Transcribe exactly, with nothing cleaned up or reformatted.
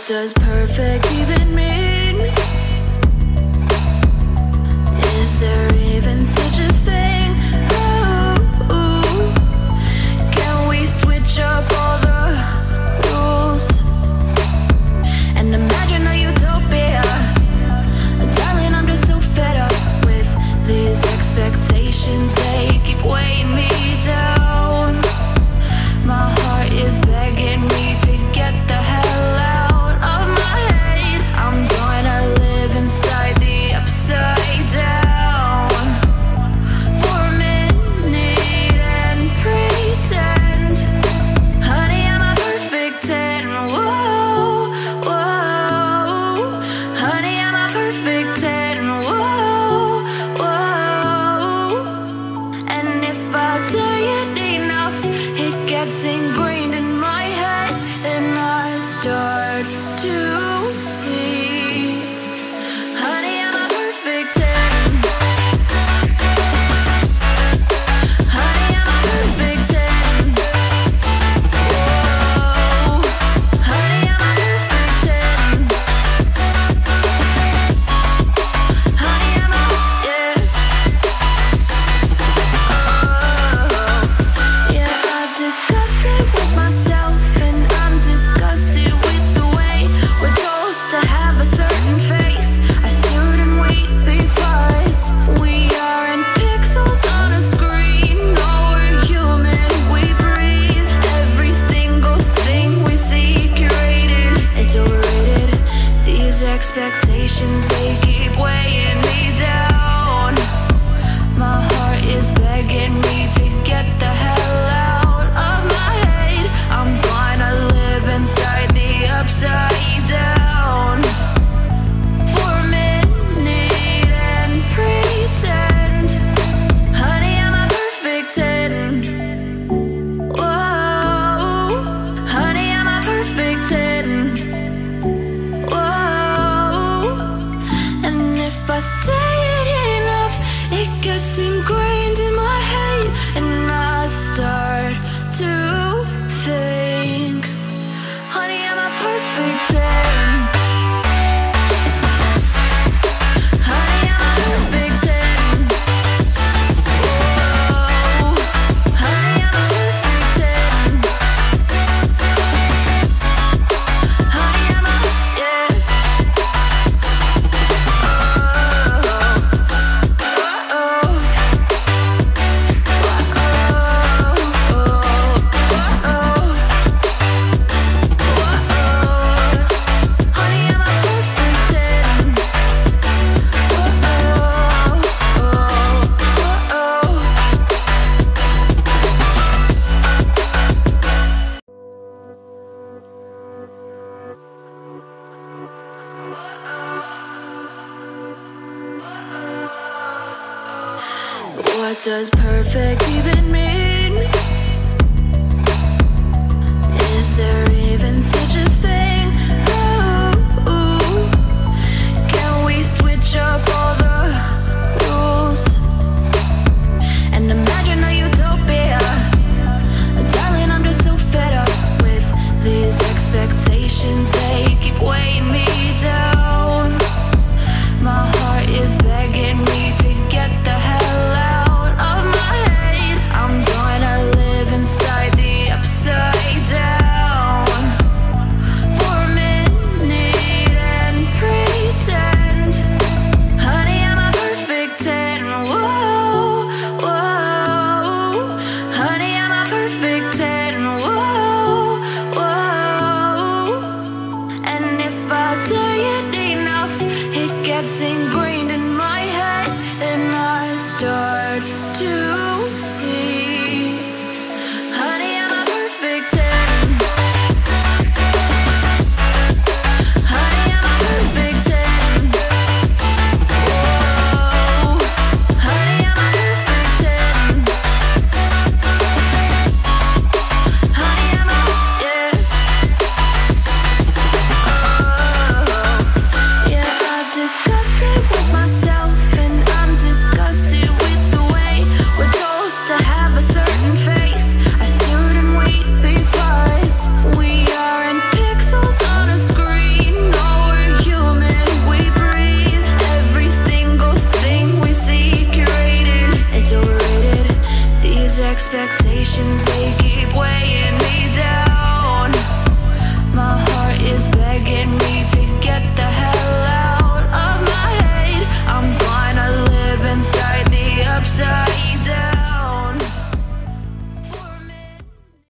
What does perfect even mean? Is there even such a thing? Ooh, ooh. Can we switch up all the rules and imagine a utopia? Darling, I'm just so fed up with these expectations. They keep weighing me down. My heart is begging me to get the hell out. Expectations, they keep weighing me down. My heart is begging me to get the hell out of my head. I'm gonna live inside the upside down for a minute and pretend. Honey, I'm a perfect ten. Whoa, honey, I'm a perfect ten. I say it enough, it gets ingrained in my head, and I start to think, honey, I'm a perfect ten. Honey, I'm a perfect ten. Whoa, honey, I'm a perfect ten. Honey, I'm a, yeah. What does perfect even mean? Is there even such a thing? Ooh, ooh. Can we switch up all the rules and imagine a utopia? Darling, I'm just so fed up with these expectations. They keep weighing me down. My heart is begging me to get the hell out. I'm gonna live inside the upside down these expectations, they keep weighing me down. My heart is begging me to get the hell